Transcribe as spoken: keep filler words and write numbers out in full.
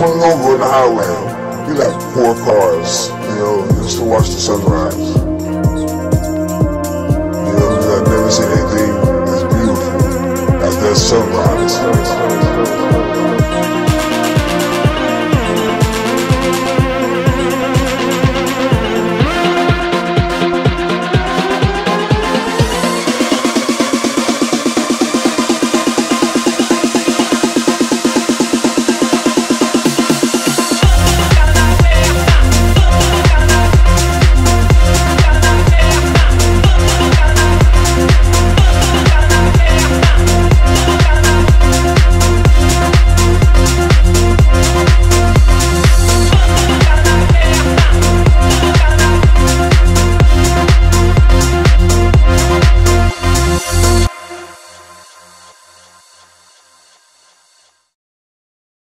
Pulling over on the highway, you got four cars, you know, just to watch the sunrise. You know, I've never seen anything as beautiful as that sunrise.